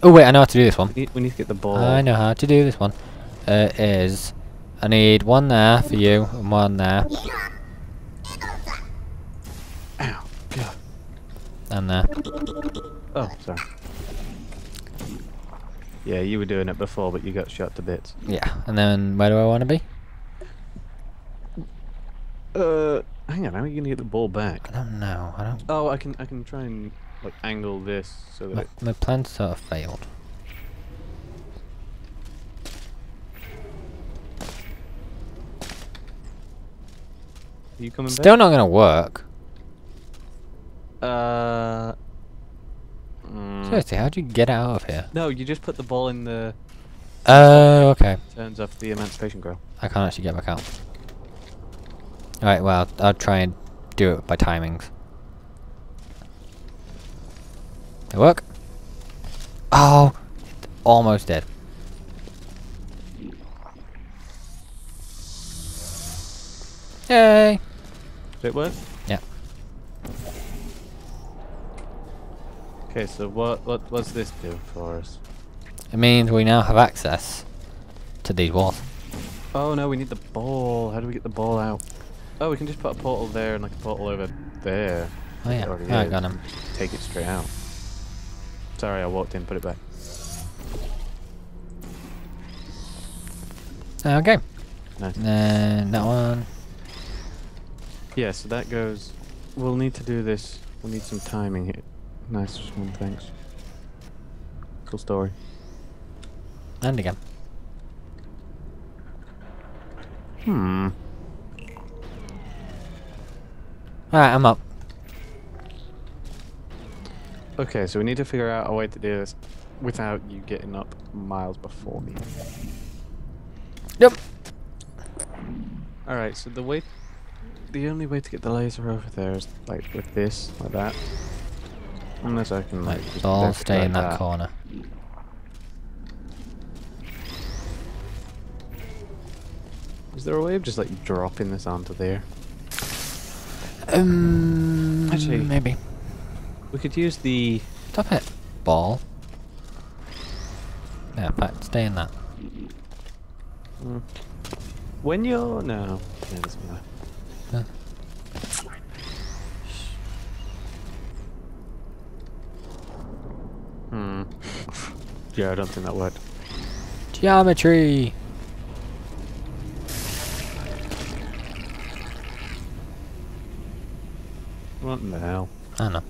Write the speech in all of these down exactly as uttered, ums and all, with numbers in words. Oh wait, I know how to do this one. We need, we need to get the ball. I know how to do this one. Uh, is I need one there for you and one there. Ow, God. And there. Oh, sorry. Yeah, you were doing it before, but you got shot to bits. Yeah, and then where do I want to be? Uh, hang on, how are you gonna get the ball back? I don't know. I don't. Oh, I can. I can try and like angle this so that. My, it... my plan sort of failed. Are you coming? Still back? Not gonna work. Uh. Mm. Seriously, how do you get out of here? No, you just put the ball in the. Oh, uh, okay. Turns off the emancipation grill. I can't actually get back out. Alright, well, I'll try and do it by timings. It work? Oh! It's almost dead. Yay! Did it work? Yeah. Okay, so what, what what's this do for us? It means we now have access to these walls. Oh no, we need the ball. How do we get the ball out? Oh, we can just put a portal there and like a portal over there. Oh yeah, oh, I got him. Take it straight out. Sorry, I walked in, put it back. Okay. Nice. And then that one. Yeah, so that goes... We'll need to do this. We'll need some timing here. Nice one, thanks. Cool story. And again. Hmm. Alright, I'm up. Okay, so we need to figure out a way to do this without you getting up miles before me. Yep. Alright, so the way... The only way to get the laser over there is, like, with this, like that. Unless I can, like... Just all stay in that, that corner. Is there a way of just, like, dropping this onto there? Um, Actually, maybe we could use the top it ball. Yeah, but stay in that. Mm. When you're no, yeah, doesn't matter. Huh. Hmm. Yeah, I don't think that worked. Geometry. What in the hell? I know.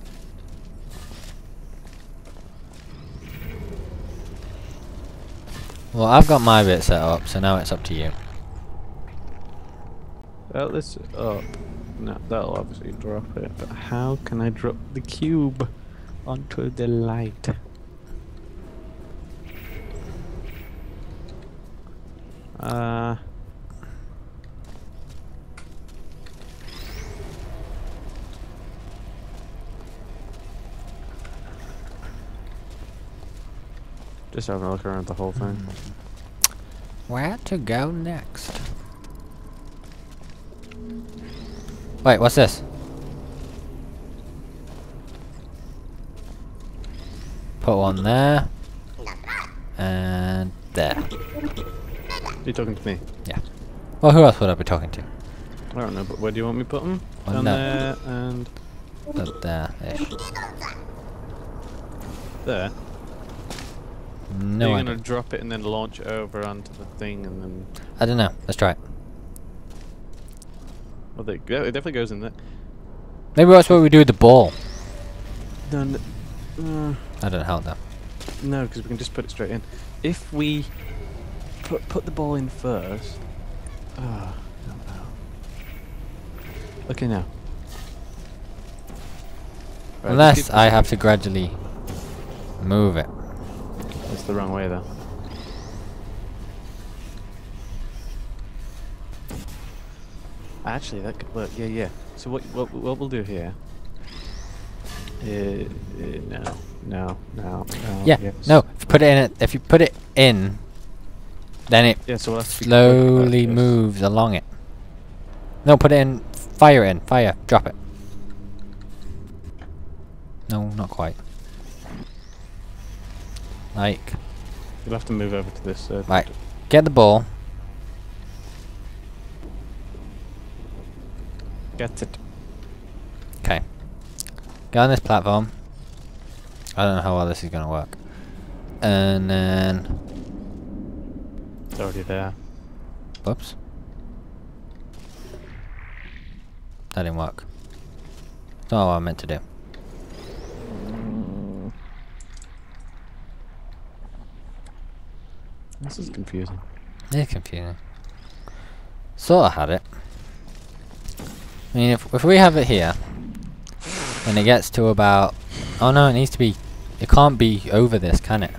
Well, I've got my bit set up, so now it's up to you. Well, this... Oh, no, that'll obviously drop it, but how can I drop the cube onto the light? Uh... Just having a look around the whole thing. Where to go next? Wait, what's this? Put one there. And there. You're talking to me? Yeah. Well, who else would I be talking to? I don't know, but where do you want me to put them? Down there and... There-ish. There? No, you're gonna drop it and then launch it over onto the thing and then... I don't know. Let's try it. Well, they, yeah, it definitely goes in there. Maybe that's what we do with the ball. Done. Uh, I don't know how that. No, because we can just put it straight in. If we put put the ball in first... Ah, oh, I don't know. Okay, now. Right, unless I have to gradually move it. It's the wrong way, though. Actually, that could work. Yeah, yeah. So what what, what we'll do here? Uh, uh, no, no, no. no yeah, yes. no. If you put it in, it, if you put it in, then it yeah, so we'll slowly moves along it. No, put it in. Fire in. Fire. Drop it. No, not quite. Like. You'll have to move over to this. Uh, right. Get the ball. Get it. Okay. Go on this platform. I don't know how well this is going to work. And then... It's already there. Whoops. That didn't work. That's not what I meant to do. This is confusing. It's confusing. Sort of had it. I mean, if, if we have it here, and it gets to about... Oh no, it needs to be... It can't be over this, can it?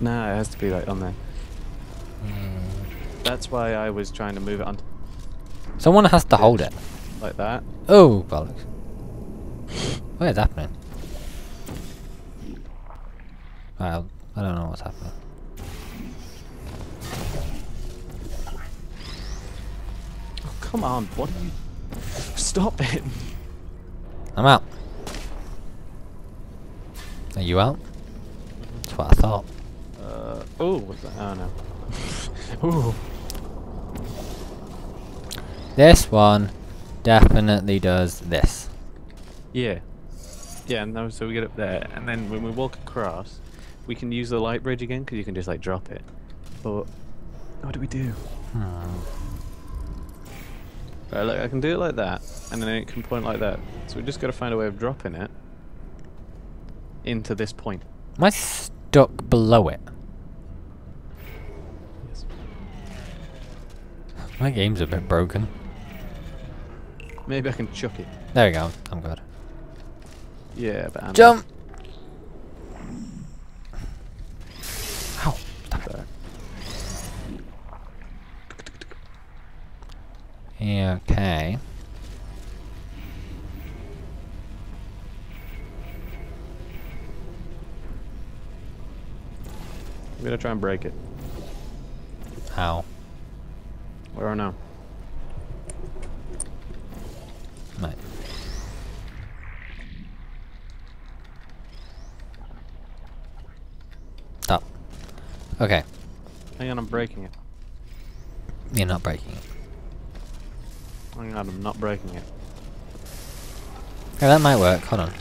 No, it has to be like on there. Mm. That's why I was trying to move it under. Someone has to hold it. Like that. Oh, bollocks. What is happening? Well, I don't know what's happening. Oh, come on, what are you... Stop it! I'm out. Are you out? That's what I thought. Uh, oh, what's that? Oh no. Ooh. This one definitely does this. Yeah. Yeah, and then, so we get up there, and then when we walk across, we can use the light bridge again, because you can just like drop it. But, what do we do? Hmm. Right, look, I can do it like that, and then it can point like that. So we just got to find a way of dropping it into this point. Am I stuck below it? Yes. My game's a bit broken. Maybe I can chuck it. There we go. I'm good. Yeah, but I'm jump. Ow! There. Yeah, okay. I'm gonna try and break it. How? I don't know. Right. Stop. Okay. Hang on, I'm breaking it. You're not breaking it. Hang on, I'm not breaking it. Yeah, that might work. Hold on.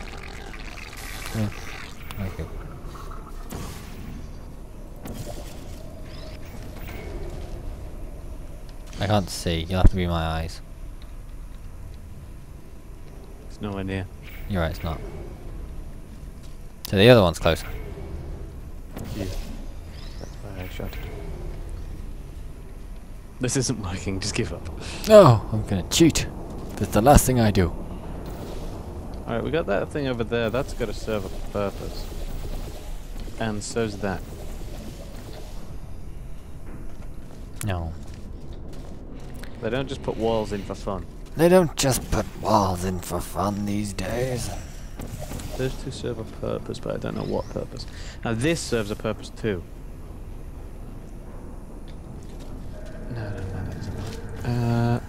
Yeah. Okay. I can't see. You'll have to be my eyes. It's nowhere near. You're right, it's not. So the other one's closer. Yeah. That's my headshot. This isn't working, just give up. No! I'm gonna cheat! That's the last thing I do. Alright, we got that thing over there. That's gotta serve a purpose. And so's that. No. They don't just put walls in for fun. They don't just put walls in for fun these days. Those two serve a purpose, but I don't know what purpose. Now this serves a purpose too. No, no, no, that doesn't. Uh,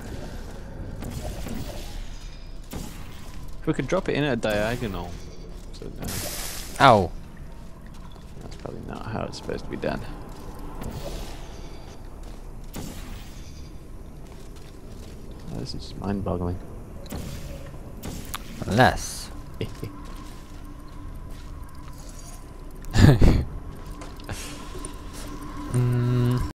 if we could drop it in at a diagonal. So no. Ow. That's probably not how it's supposed to be done. This is mind-boggling. Unless...